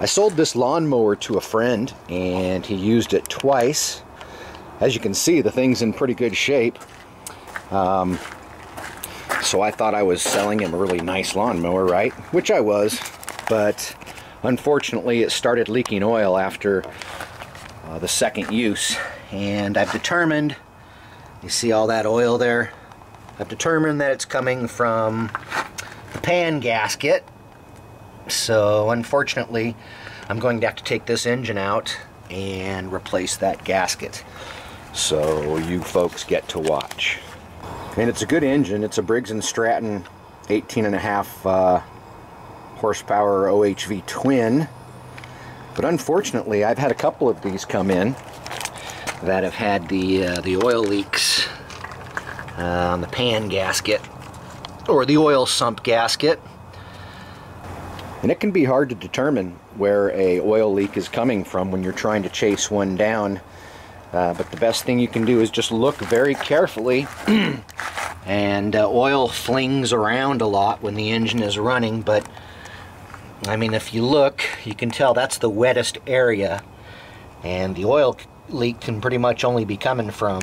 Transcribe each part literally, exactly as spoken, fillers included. I sold this lawnmower to a friend and he used it twice. As you can see, the thing's in pretty good shape. Um, so I thought I was selling him a really nice lawnmower, right? Which I was, but unfortunately it started leaking oil after uh, the second use. And I've determined, you see all that oil there? I've determined that it's coming from the pan gasket. So unfortunately, I'm going to have to take this engine out and replace that gasket. So you folks get to watch. And it's a good engine. It's a Briggs and Stratton eighteen and a half uh, horsepower O H V twin. But unfortunately, I've had a couple of these come in that have had the uh, the oil leaks uh, on the pan gasket or the oil sump gasket. And it can be hard to determine where a oil leak is coming from when you're trying to chase one down. Uh, but the best thing you can do is just look very carefully. And uh, oil flings around a lot when the engine is running, but I mean, if you look, you can tell that's the wettest area. And the oil leak can pretty much only be coming from,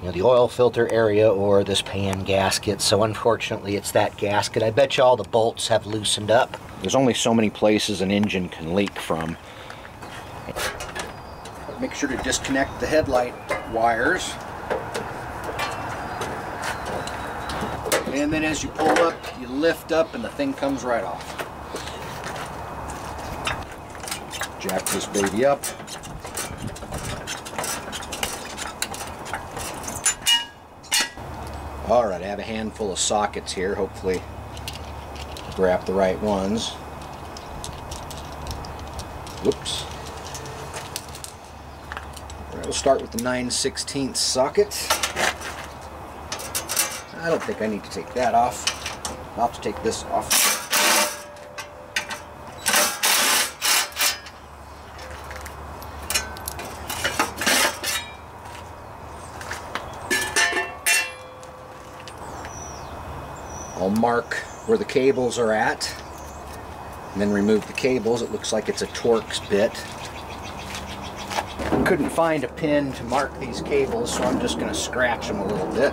you know, the oil filter area or this pan gasket. So unfortunately, it's that gasket. I bet you all the bolts have loosened up. There's only so many places an engine can leak from. Make sure to disconnect the headlight wires. And then as you pull up, you lift up and the thing comes right off. Jack this baby up. All right, I have a handful of sockets here. Hopefully, grab the right ones. Whoops. All right, we'll start with the nine sixteenths socket. I don't think I need to take that off. I'll have to take this off. I'll mark where the cables are at and then remove the cables. It looks like it's a Torx bit. Couldn't find a pin to mark these cables, so I'm just going to scratch them a little bit.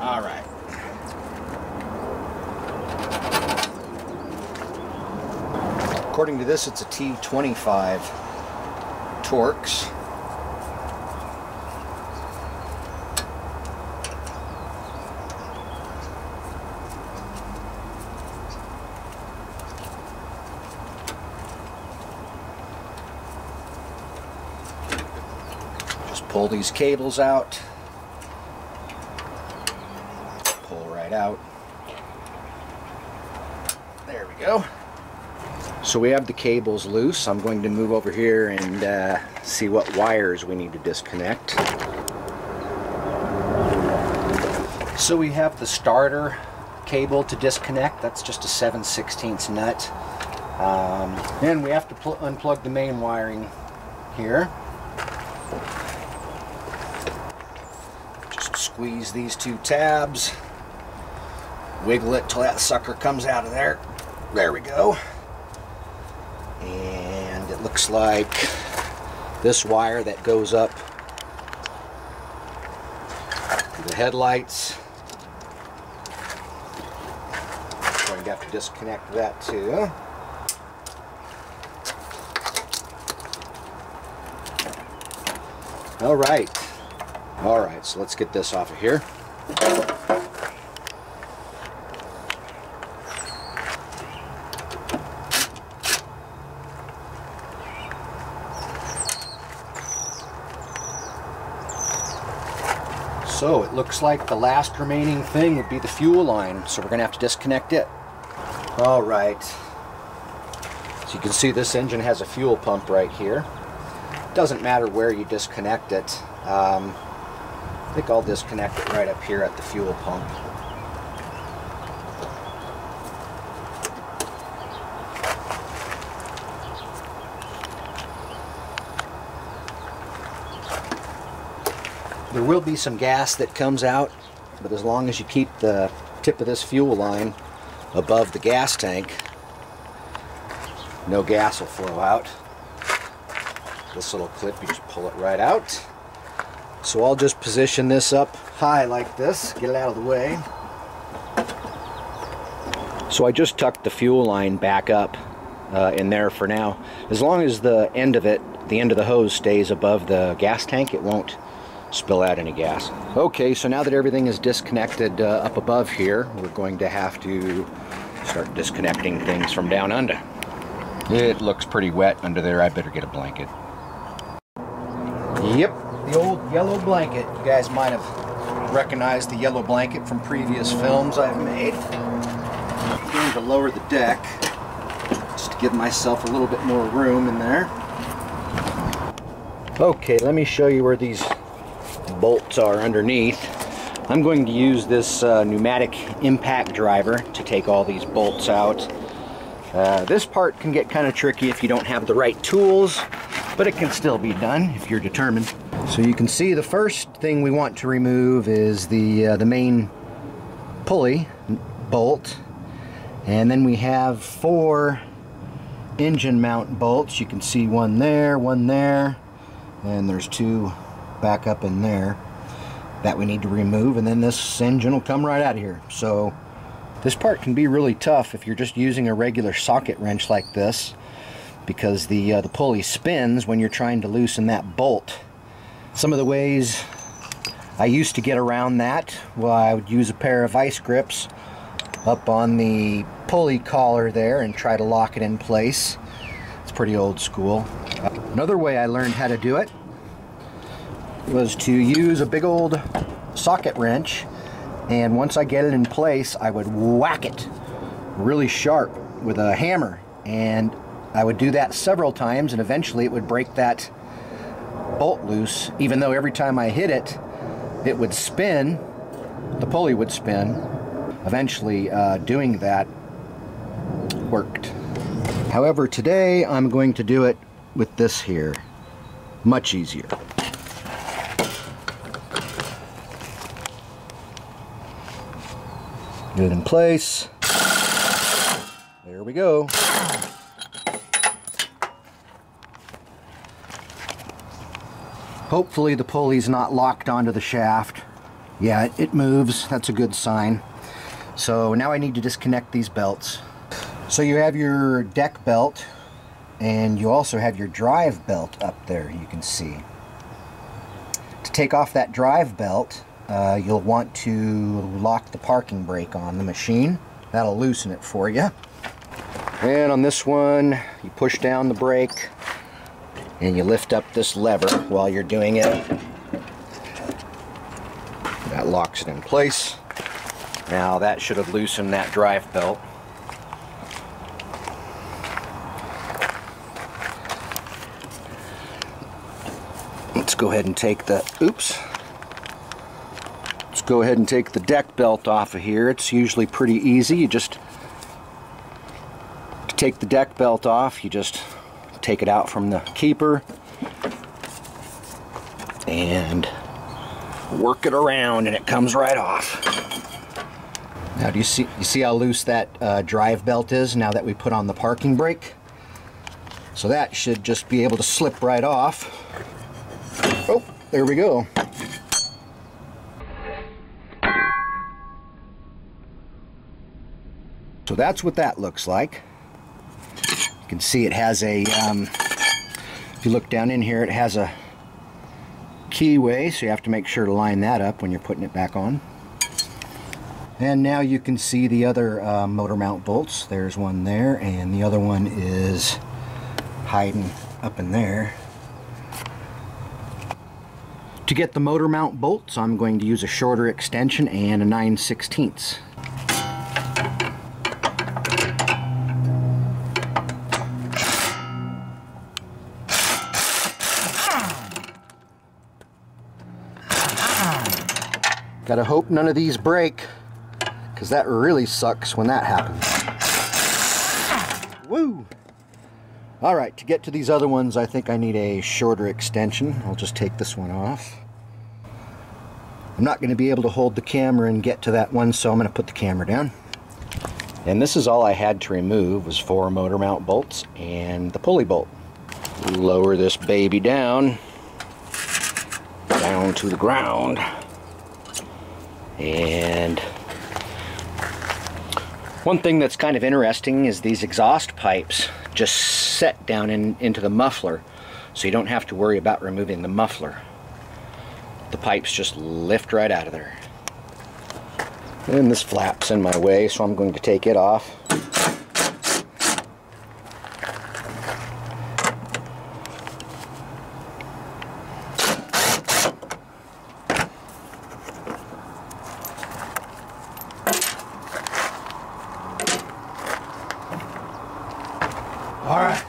All right. According to this, it's a T twenty-five Torx. Just pull these cables out. Pull right out. There we go. So we have the cables loose. I'm going to move over here and uh, see what wires we need to disconnect. So we have the starter cable to disconnect. That's just a seven sixteenths nut. Um, and we have to unplug the main wiring here. Just squeeze these two tabs. Wiggle it till that sucker comes out of there. There we go. And it looks like this wire that goes up to the headlights. I'm going to have to disconnect that too. All right. All right, so let's get this off of here. So it looks like the last remaining thing would be the fuel line, so we're going to have to disconnect it. All right. So you can see this engine has a fuel pump right here. It doesn't matter where you disconnect it. Um, I think I'll disconnect it right up here at the fuel pump. There will be some gas that comes out, but as long as you keep the tip of this fuel line above the gas tank, no gas will flow out. This little clip, you just pull it right out. So I'll just position this up high like this, get it out of the way. So I just tucked the fuel line back up uh, in there for now. As long as the end of it, the end of the hose stays above the gas tank, it won't spill out any gas. Okay, so now that everything is disconnected uh, up above here, we're going to have to start disconnecting things from down under. It looks pretty wet under there. I better get a blanket. Yep, the old yellow blanket. You guys might have recognized the yellow blanket from previous films I've made. I'm going to lower the deck just to give myself a little bit more room in there. Okay, let me show you where these bolts are underneath. I'm going to use this uh, pneumatic impact driver to take all these bolts out. Uh, this part can get kind of tricky if you don't have the right tools, but it can still be done if you're determined. So you can see the first thing we want to remove is the, uh, the main pulley bolt, and then we have four engine mount bolts. You can see one there, one there, and there's two back up in there that we need to remove, and then this engine will come right out of here. So this part can be really tough if you're just using a regular socket wrench like this, because the, uh, the pulley spins when you're trying to loosen that bolt. Some of the ways I used to get around that, well, I would use a pair of vice grips up on the pulley collar there and try to lock it in place. It's pretty old school. Another way I learned how to do it was to use a big old socket wrench, and once I get it in place, I would whack it really sharp with a hammer, and I would do that several times, and eventually it would break that bolt loose, even though every time I hit it, it would spin, the pulley would spin. Eventually uh, doing that worked. However, today I'm going to do it with this here, much easier. Get it in place. There we go. Hopefully the pulley's not locked onto the shaft. Yeah, it, it moves. That's a good sign. So now I need to disconnect these belts. So you have your deck belt, and you also have your drive belt up there, you can see. To take off that drive belt, Uh, you'll want to lock the parking brake on the machine. That'll loosen it for you. And on this one, you push down the brake and you lift up this lever while you're doing it. That locks it in place. Now that should have loosened that drive belt. Let's go ahead and take the, oops. Go ahead and take the deck belt off of here. It's usually pretty easy. You just to take the deck belt off, you just take it out from the keeper and work it around, and it comes right off. Now do you see you see how loose that uh, drive belt is now that we put on the parking brake? So that should just be able to slip right off. Oh, there we go. So that's what that looks like. You can see it has a, um, if you look down in here, it has a keyway, so you have to make sure to line that up when you're putting it back on. And now you can see the other uh, motor mount bolts. There's one there, and the other one is hiding up in there. To get the motor mount bolts, I'm going to use a shorter extension and a nine sixteenths. Gotta hope none of these break, because that really sucks when that happens. Woo! All right, to get to these other ones, I think I need a shorter extension. I'll just take this one off. I'm not going to be able to hold the camera and get to that one, so I'm going to put the camera down. And this is all I had to remove, was four motor mount bolts and the pulley bolt. Lower this baby down, down to the ground, and one thing that's kind of interesting is these exhaust pipes just set down in, into the muffler, so you don't have to worry about removing the muffler. The pipes just lift right out of there. And this flap's in my way, so I'm going to take it off. Alright,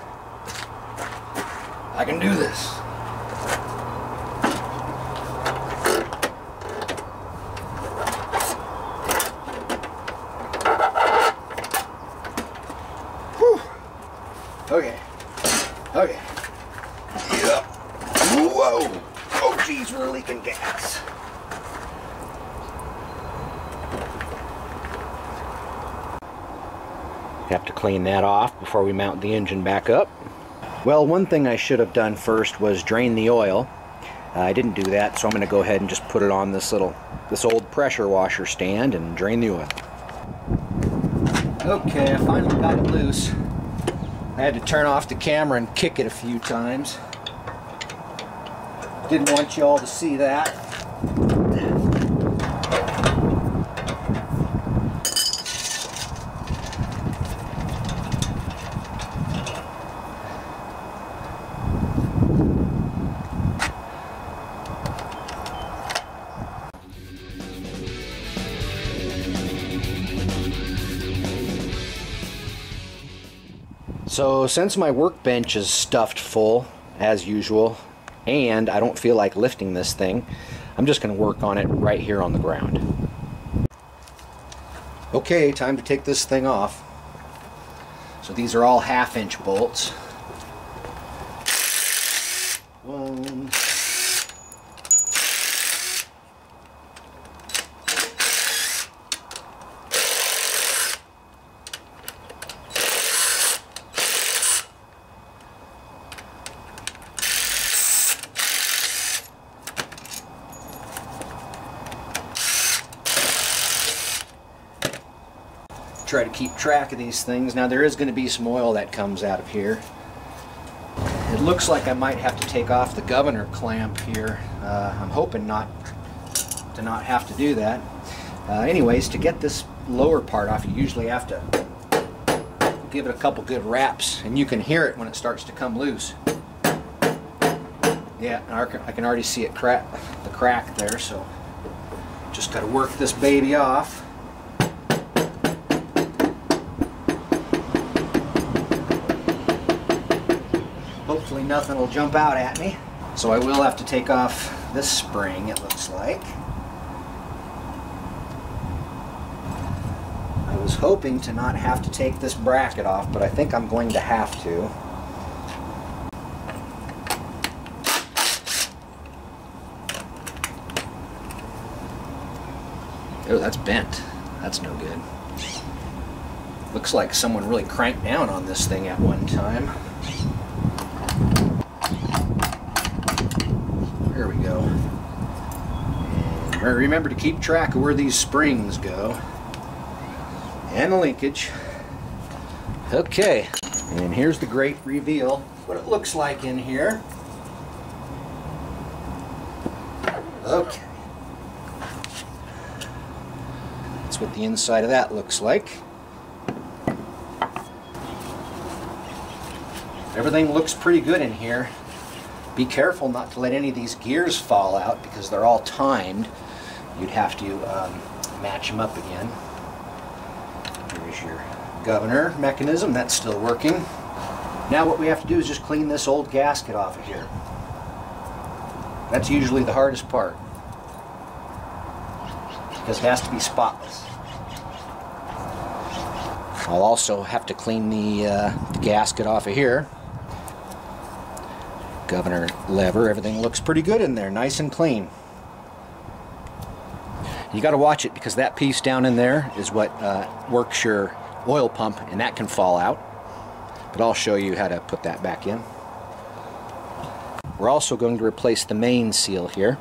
I can do this. Okay. Okay. Yeah. Whoa! Oh geez, we're leaking gas. Have to clean that off before we mount the engine back up. Well, one thing I should have done first was drain the oil. Uh, I didn't do that, so I'm going to go ahead and just put it on this little, this old pressure washer stand and drain the oil. Okay, I finally got it loose. I had to turn off the camera and kick it a few times. Didn't want you all to see that. So since my workbench is stuffed full, as usual, and I don't feel like lifting this thing, I'm just going to work on it right here on the ground. Okay, time to take this thing off. So these are all half inch bolts. One. Try to keep track of these things. Now there is going to be some oil that comes out of here. It looks like I might have to take off the governor clamp here. Uh, I'm hoping not to not have to do that. Uh, anyways, to get this lower part off, you usually have to give it a couple good wraps, and you can hear it when it starts to come loose. Yeah, I can already see it crack, the crack there, so just got to work this baby off. Hopefully nothing will jump out at me. So I will have to take off this spring, it looks like. I was hoping to not have to take this bracket off, but I think I'm going to have to. Oh, that's bent. That's no good. Looks like someone really cranked down on this thing at one time. There we go. And remember to keep track of where these springs go and the linkage. Okay, and here's the great reveal, what it looks like in here. Okay, that's what the inside of that looks like. Everything looks pretty good in here. Be careful not to let any of these gears fall out because they're all timed. You'd have to um, match them up again. Here's your governor mechanism. That's still working. Now what we have to do is just clean this old gasket off of here. That's usually the hardest part because it has to be spotless. I'll also have to clean the, uh, the gasket off of here. Governor lever, everything looks pretty good in there, nice and clean. You got to watch it because that piece down in there is what uh, works your oil pump, and that can fall out. But I'll show you how to put that back in. We're also going to replace the main seal here.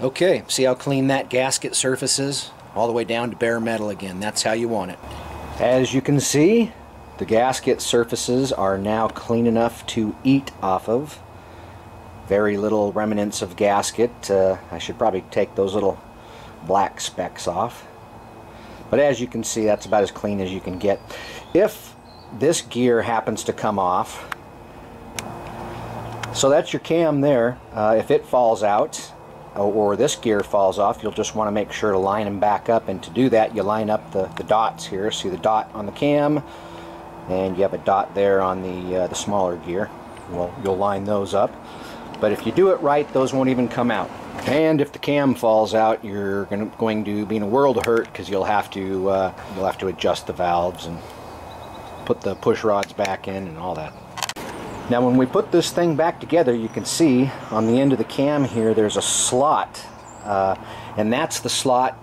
Okay, see how clean that gasket surface is? All the way down to bare metal again. That's how you want it. As you can see, the gasket surfaces are now clean enough to eat off of. Very little remnants of gasket. Uh, I should probably take those little black specks off. But as you can see, that's about as clean as you can get. If this gear happens to come off, so that's your cam there. Uh, if it falls out, or this gear falls off, you'll just want to make sure to line them back up, and to do that you line up the, the dots here. See the dot on the cam, and you have a dot there on the, uh, the smaller gear. Well, you'll line those up, but if you do it right, those won't even come out. And if the cam falls out, you're gonna, going to be in a world of hurt, because you'll have to uh, you'll have to adjust the valves and put the push rods back in and all that. Now when we put this thing back together, you can see on the end of the cam here there's a slot, uh, and that's the slot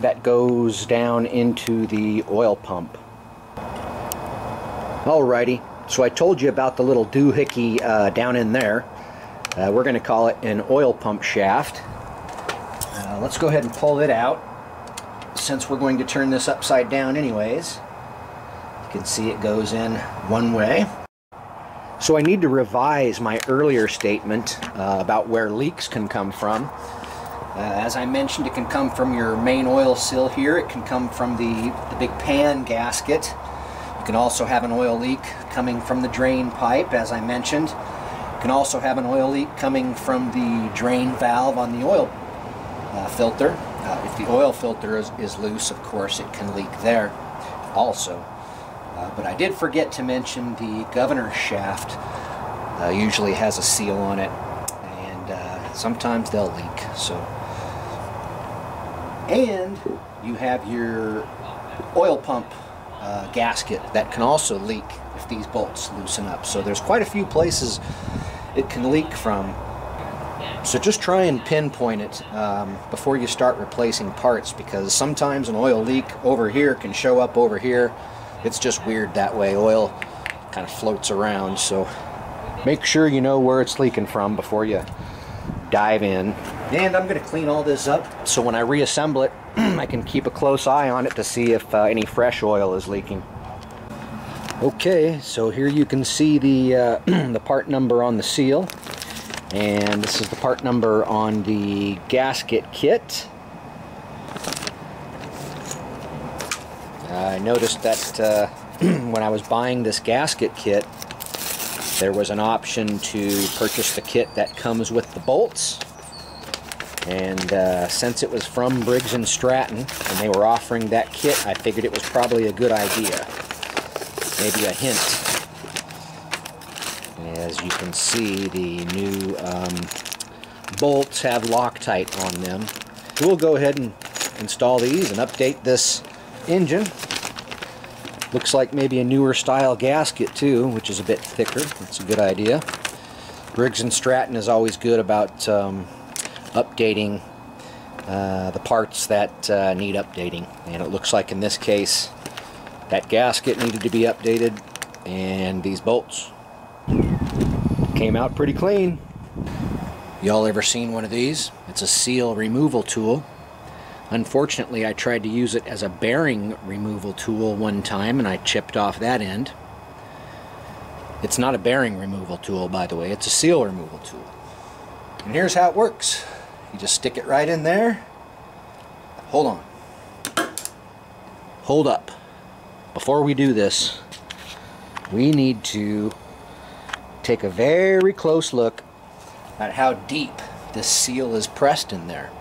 that goes down into the oil pump. Alrighty, so I told you about the little doohickey uh, down in there. Uh, we're going to call it an oil pump shaft. Uh, let's go ahead and pull it out, since we're going to turn this upside down anyways. You can see it goes in one way. So I need to revise my earlier statement uh, about where leaks can come from. Uh, as I mentioned, it can come from your main oil seal here. It can come from the, the big pan gasket. You can also have an oil leak coming from the drain pipe, as I mentioned. You can also have an oil leak coming from the drain valve on the oil uh, filter. Uh, if the oil filter is, is loose, of course, it can leak there also. Uh, but I did forget to mention the governor shaft uh, usually has a seal on it, and uh, sometimes they'll leak. So, and you have your oil pump uh, gasket that can also leak if these bolts loosen up. So there's quite a few places it can leak from. So just try and pinpoint it um, before you start replacing parts, because sometimes an oil leak over here can show up over here. It's just weird that way. Oil kind of floats around, so make sure you know where it's leaking from before you dive in. And I'm going to clean all this up, so when I reassemble it, I can keep a close eye on it to see if uh, any fresh oil is leaking. Okay, so here you can see the, uh, the part number on the seal, and this is the part number on the gasket kit. I noticed that uh, when I was buying this gasket kit, there was an option to purchase the kit that comes with the bolts, and uh, since it was from Briggs and Stratton and they were offering that kit, I figured it was probably a good idea. Maybe a hint. As you can see, the new um, bolts have Loctite on them. We'll go ahead and install these and update this engine. Looks like maybe a newer style gasket too, which is a bit thicker. That's a good idea. Briggs and Stratton is always good about um, updating uh, the parts that uh, need updating, and it looks like in this case that gasket needed to be updated, and these bolts came out pretty clean. Y'all ever seen one of these? It's a seal removal tool. Unfortunately, I tried to use it as a bearing removal tool one time, and I chipped off that end. It's not a bearing removal tool, by the way. It's a seal removal tool. And here's how it works. You just stick it right in there. Hold on. Hold up. Before we do this, we need to take a very close look at how deep this seal is pressed in there.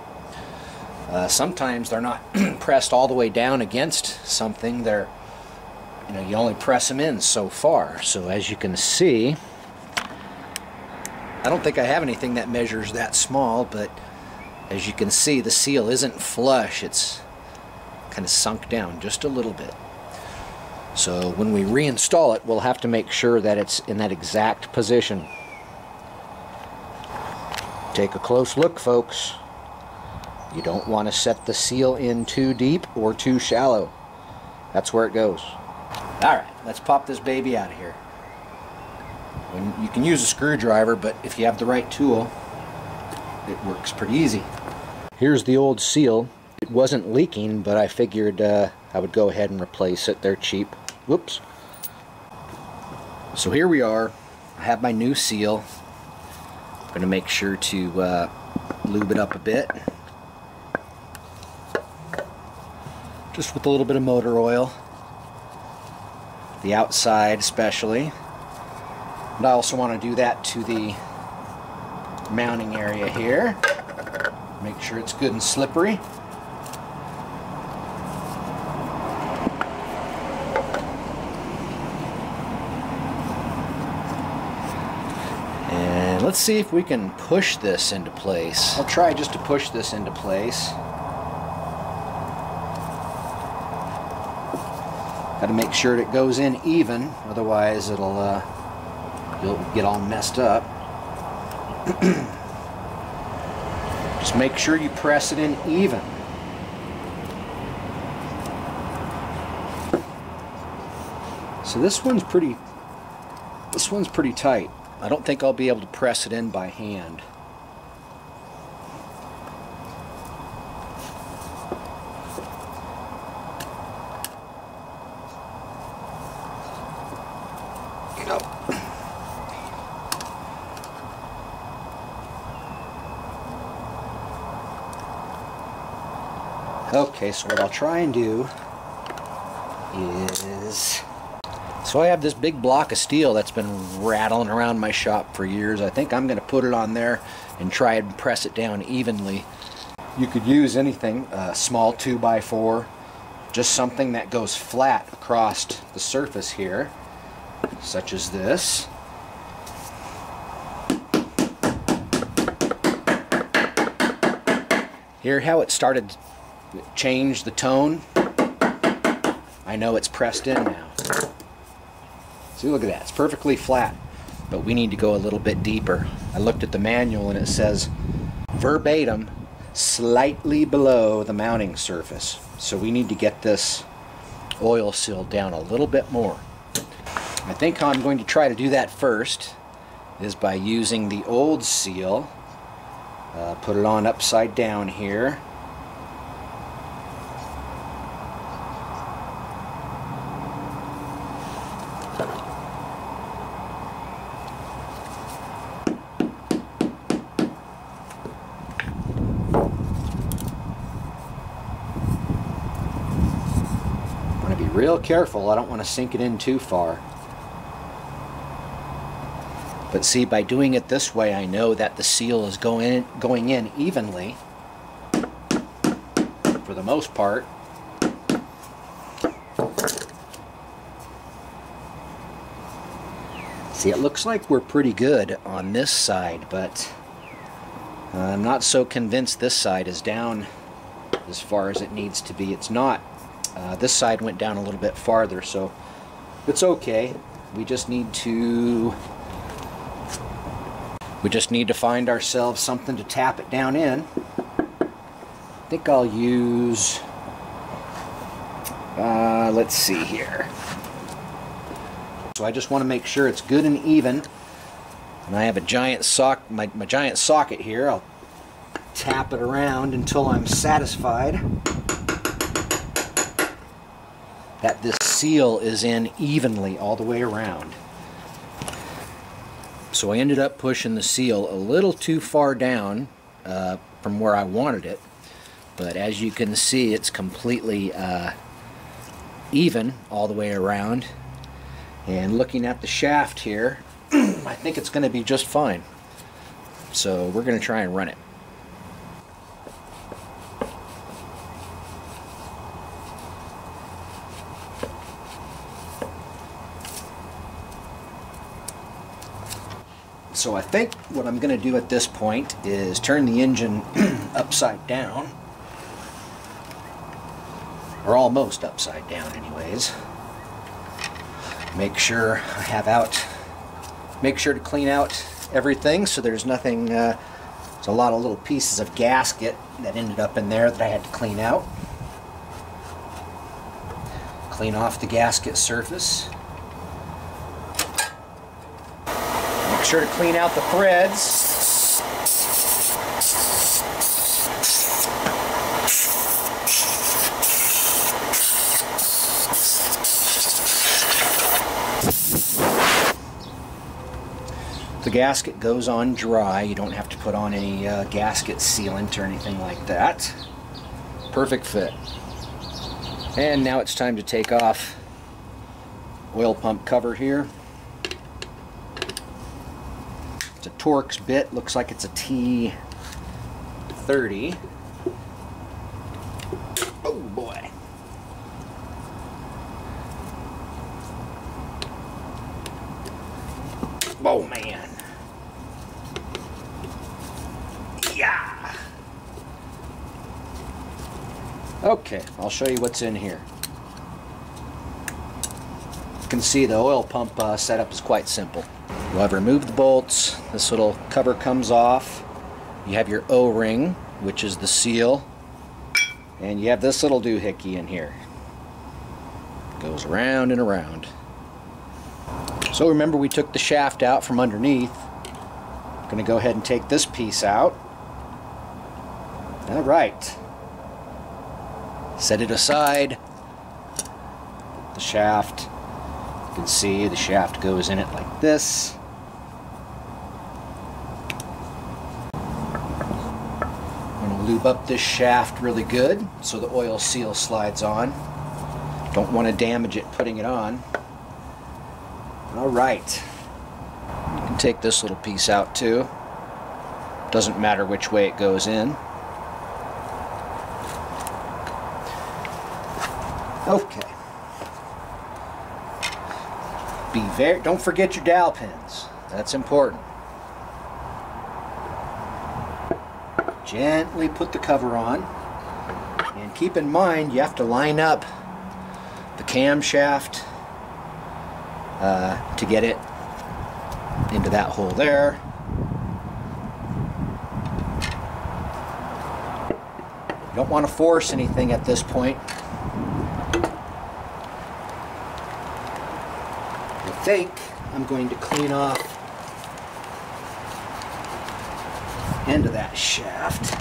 Uh, sometimes they're not pressed all the way down against something. They're, you know, you only press them in so far. So as you can see, I don't think I have anything that measures that small, but As you can see, the seal isn't flush, it's kind of sunk down just a little bit. So when we reinstall it, we'll have to make sure that it's in that exact position. Take a close look, folks. You don't want to set the seal in too deep or too shallow. That's where it goes. All right, let's pop this baby out of here. You can use a screwdriver, but if you have the right tool, it works pretty easy. Here's the old seal. It wasn't leaking, but I figured uh, I would go ahead and replace it. They're cheap. Whoops. So here we are. I have my new seal. I'm going to make sure to uh, lube it up a bit. Just with a little bit of motor oil. The outside especially. And I also want to do that to the mounting area here. Make sure it's good and slippery. And let's see if we can push this into place. I'll try just to push this into place. Got to make sure that it goes in even, otherwise it'll uh, you'll get all messed up. Just make sure you press it in even. So this one's pretty this one's pretty tight. I don't think I'll be able to press it in by hand. Okay, so what I'll try and do is, so I have this big block of steel that's been rattling around my shop for years. I think I'm going to put it on there and try and press it down evenly. You could use anything, a small two by four, just something that goes flat across the surface here, such as this. Hear how it started? Change the tone. I know it's pressed in now. See, look at that. It's perfectly flat, but we need to go a little bit deeper. I looked at the manual and it says verbatim slightly below the mounting surface. So we need to get this oil seal down a little bit more. I think how I'm going to try to do that first is by using the old seal. Uh, put it on upside down here. Real careful, I don't want to sink it in too far. But see, by doing it this way, I know that the seal is going in, going in evenly for the most part. See, it looks like we're pretty good on this side, but I'm not so convinced this side is down as far as it needs to be. It's not. Uh, this side went down a little bit farther, so it's okay. We just need to we just need to find ourselves something to tap it down in. I think I'll use uh, let's see here. So I just want to make sure it's good and even. And I have a giant sock my, my giant socket here. I'll tap it around until I'm satisfied that this seal is in evenly all the way around. So I ended up pushing the seal a little too far down uh, from where I wanted it, but as you can see, it's completely uh, even all the way around. And looking at the shaft here, I think it's going to be just fine. So we're going to try and run it. So I think what I'm going to do at this point is turn the engine upside down, or almost upside down anyways. Make sure I have out, make sure to clean out everything so there's nothing, uh, there's a lot of little pieces of gasket that ended up in there that I had to clean out. Clean off the gasket surface. Make sure to clean out the threads. The gasket goes on dry. You don't have to put on any uh, gasket sealant or anything like that. Perfect fit. And now it's time to take off oil pump cover here. It's a Torx bit, looks like it's a T thirty. Oh boy. Oh man. Yeah. Okay, I'll show you what's in here. You can see the oil pump uh, setup is quite simple. You'll have removed the bolts, this little cover comes off, you have your O-ring, which is the seal, and you have this little doohickey in here. It goes around and around. So remember, we took the shaft out from underneath. I'm going to go ahead and take this piece out. All right. Set it aside. Put the shaft. You can see the shaft goes in it like this. I'm going to lube up this shaft really good so the oil seal slides on. Don't want to damage it putting it on. Alright, you can take this little piece out too. Doesn't matter which way it goes in. Okay. Be very, don't forget your dowel pins. That's important. Gently put the cover on. And keep in mind, you have to line up the camshaft Uh, to get it into that hole there. You don't want to force anything at this point. I think I'm going to clean off the end of that shaft.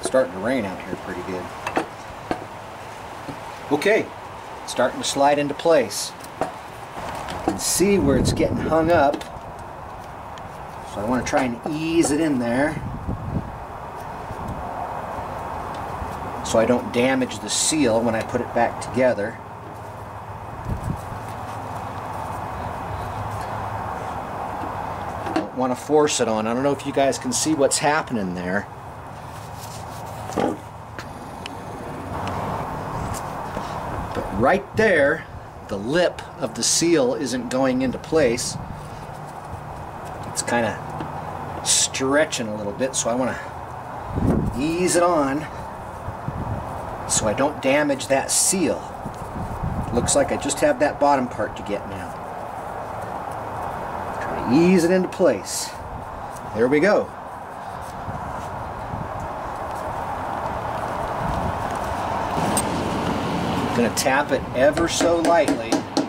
It's starting to rain out here pretty good. Okay. Starting to slide into place. You can see where it's getting hung up, so I want to try and ease it in there so I don't damage the seal when I put it back together. I don't want to force it on. I don't know if you guys can see what's happening there. Right there, the lip of the seal isn't going into place. It's kind of stretching a little bit, so I want to ease it on so I don't damage that seal. Looks like I just have that bottom part to get now. Try to ease it into place. There we go. I'm going to tap it ever so lightly. You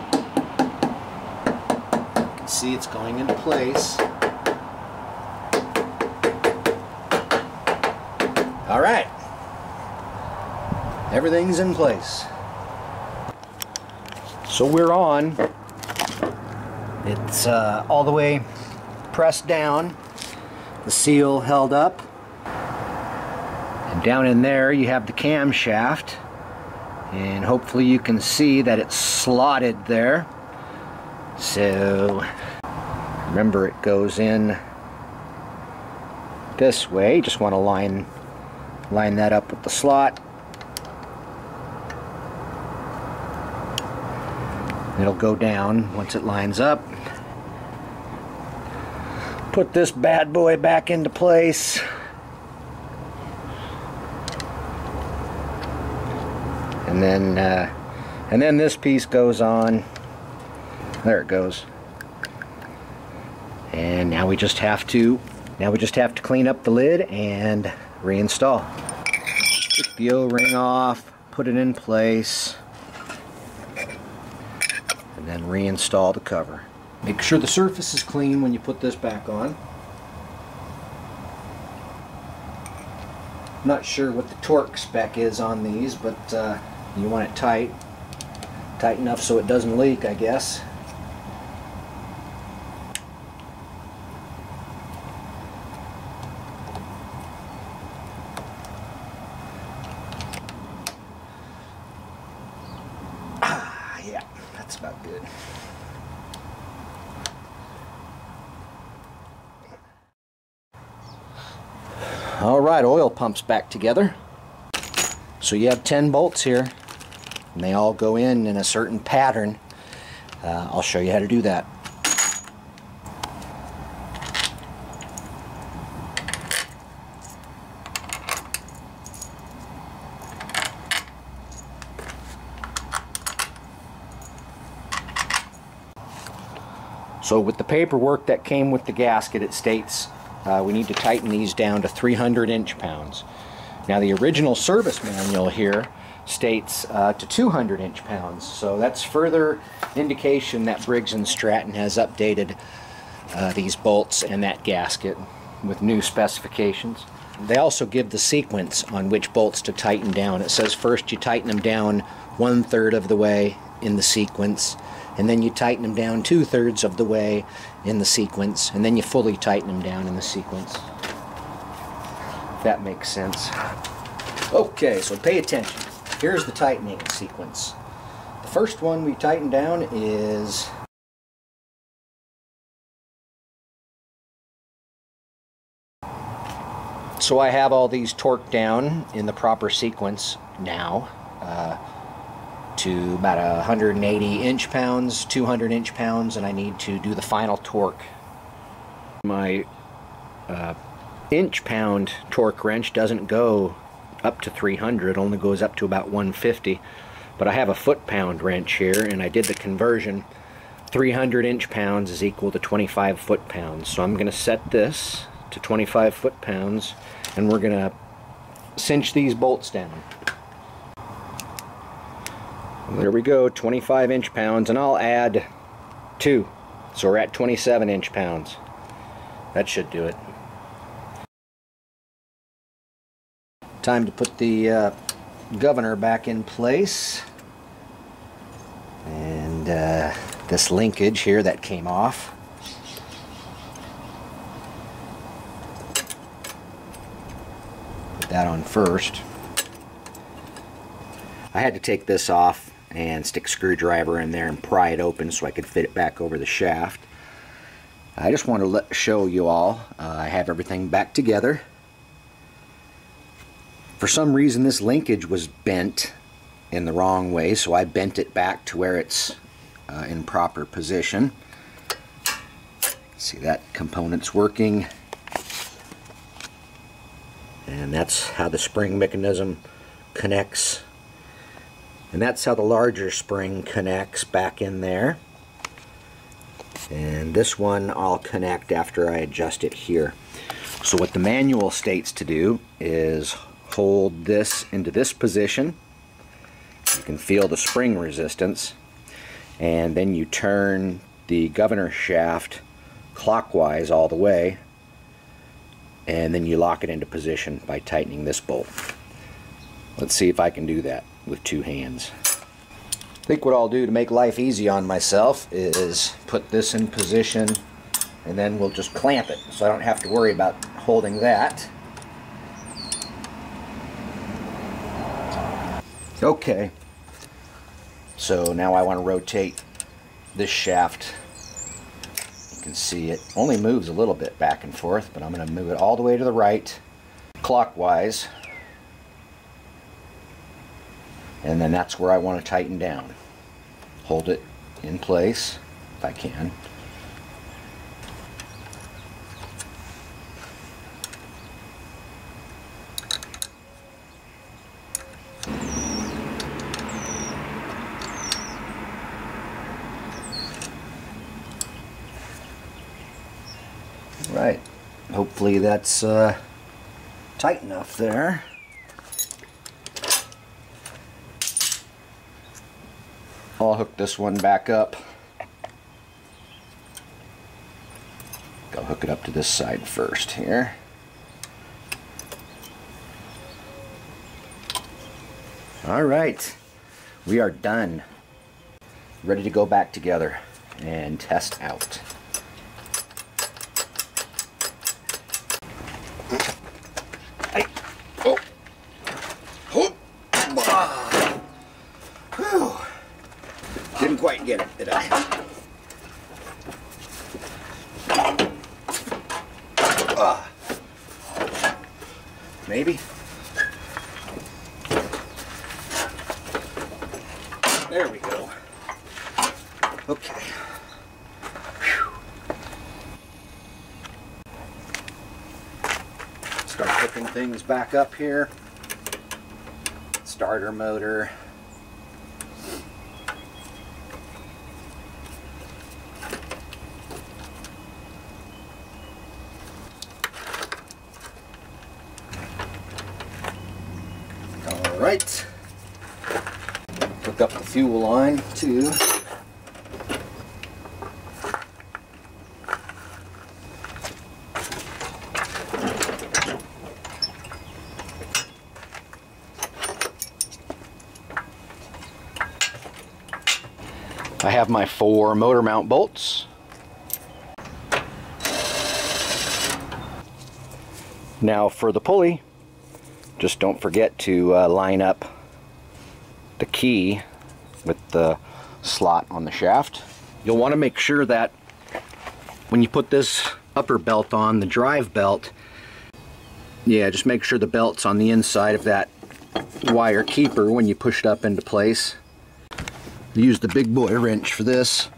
can see it's going into place. All right. Everything's in place. So we're on. It's uh, all the way pressed down. The seal held up. And down in there you have the camshaft. And hopefully you can see that it's slotted there. So remember, it goes in this way. You just want to line line that up with the slot. It'll go down once it lines up. put this bad boy back into place. And then uh, and then this piece goes on. There it goes. And now we just have to now we just have to clean up the lid and reinstall. Take the O-ring off, put it in place, and then reinstall the cover. Make sure the surface is clean when you put this back on. I'm not sure what the torque spec is on these, but uh, you want it tight, tight enough so it doesn't leak, I guess. Yeah, that's about good. All right, oil pump's back together. So you have ten bolts here, and they all go in in a certain pattern. Uh, I'll show you how to do that. So with the paperwork that came with the gasket, it states uh, we need to tighten these down to three hundred inch-pounds. Now the original service manual here states uh, to two hundred inch-pounds, so that's further indication that Briggs and Stratton has updated uh, these bolts and that gasket with new specifications. They also give the sequence on which bolts to tighten down. It says first you tighten them down one-third of the way in the sequence, and then you tighten them down two-thirds of the way in the sequence, and then you fully tighten them down in the sequence. If that makes sense. Okay, so pay attention. Here's the tightening sequence. The first one we tighten down is so I have all these torqued down in the proper sequence now. Uh, to about one hundred eighty inch-pounds, two hundred inch-pounds, and I need to do the final torque. My uh, inch-pound torque wrench doesn't go up to three hundred, only goes up to about one fifty, but I have a foot-pound wrench here, and I did the conversion. three hundred inch-pounds is equal to twenty-five foot-pounds, so I'm going to set this to twenty-five foot-pounds, and we're going to cinch these bolts down. There we go, twenty-five inch-pounds, and I'll add two. So we're at twenty-seven inch-pounds. That should do it. Time to put the uh, governor back in place. And uh, this linkage here that came off. Put that on first. I had to take this off and stick a screwdriver in there and pry it open so I could fit it back over the shaft. I just want to let, show you all uh, I have everything back together. For some reason this linkage was bent in the wrong way, so I bent it back to where it's uh, in proper position. See, that component's working, and that's how the spring mechanism connects. And that's how the larger spring connects back in there. And this one I'll connect after I adjust it here. So what the manual states to do is hold this into this position. You can feel the spring resistance. And then you turn the governor shaft clockwise all the way. And then you lock it into position by tightening this bolt. Let's see if I can do that with two hands. I think what I'll do to make life easy on myself is put this in position, and then we'll just clamp it so I don't have to worry about holding that. Okay, so now I want to rotate this shaft. You can see it only moves a little bit back and forth, but I'm going to move it all the way to the right clockwise. And then that's where I want to tighten down. Hold it in place if I can. hopefully that's uh, tight enough there. I'll hook this one back up. I'll hook it up to this side first here. All right, we are done. Ready to go back together and test out. Hey. Oh. Oh. Ah. Didn't quite get it, did I? Ah. Maybe. There we go. Okay. Whew. Start hooking things back up here. Starter motor. All right. Hook up the fuel line too. I have my four motor mount bolts. Now for the pulley, just don't forget to uh, line up the key with the slot on the shaft. You'll want to make sure that when you put this upper belt on, the drive belt, yeah, just make sure the belt's on the inside of that wire keeper when you push it up into place. Use the big boy wrench for this.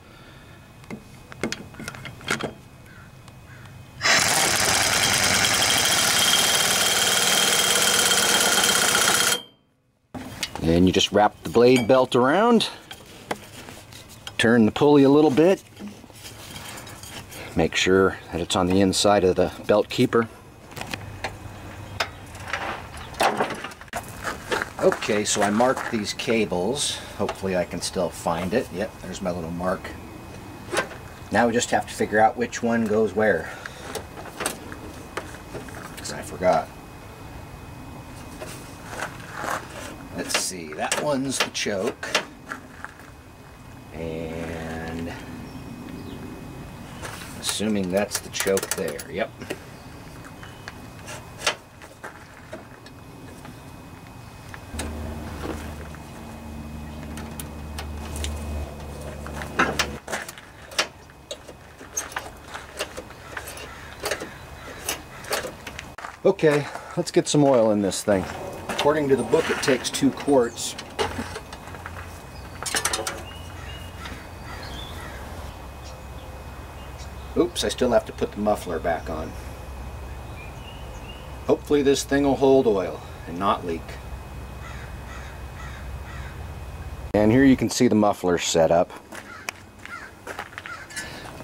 Then you just wrap the blade belt around, turn the pulley a little bit, make sure that it's on the inside of the belt keeper. Okay, so I marked these cables. Hopefully I can still find it. Yep, there's my little mark. Now we just have to figure out which one goes where, because I forgot. Let's see, that one's the choke. And assuming that's the choke there, yep. Okay, let's get some oil in this thing. According to the book, it takes two quarts. Oops, I still have to put the muffler back on. Hopefully this thing will hold oil and not leak. And here you can see the muffler set up.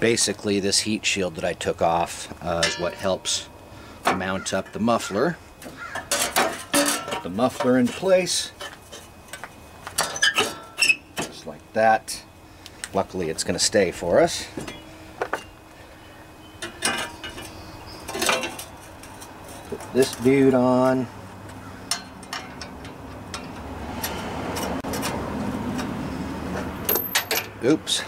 Basically, this heat shield that I took off uh, is what helps mount up the muffler. Put the muffler into place just like that. Luckily it's going to stay for us. Put this dude on. Oops.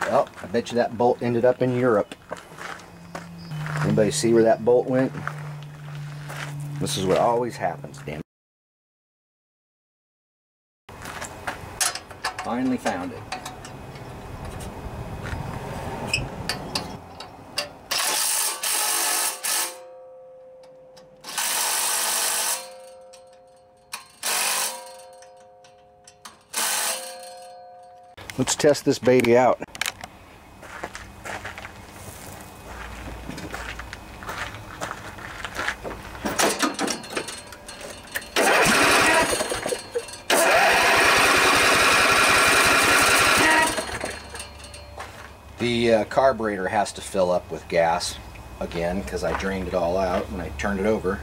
Well, I bet you that bolt ended up in Europe. Anybody see where that bolt went? This is what always happens, damn it. Finally found it. Let's test this baby out. The uh, carburetor has to fill up with gas again because I drained it all out when I turned it over.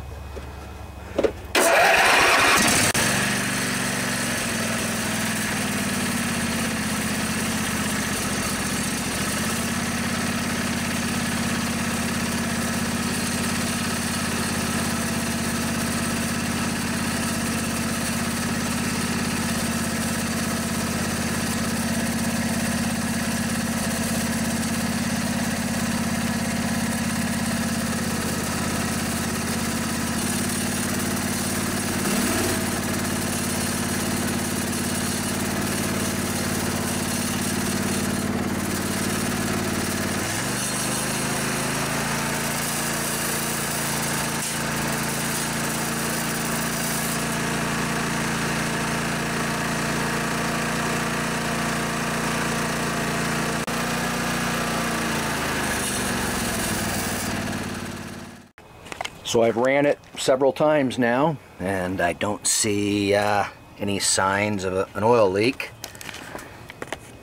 So I've ran it several times now, and I don't see uh, any signs of a, an oil leak.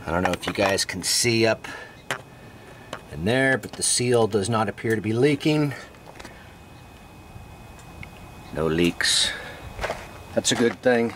I don't know if you guys can see up in there, but the seal does not appear to be leaking. No leaks. That's a good thing.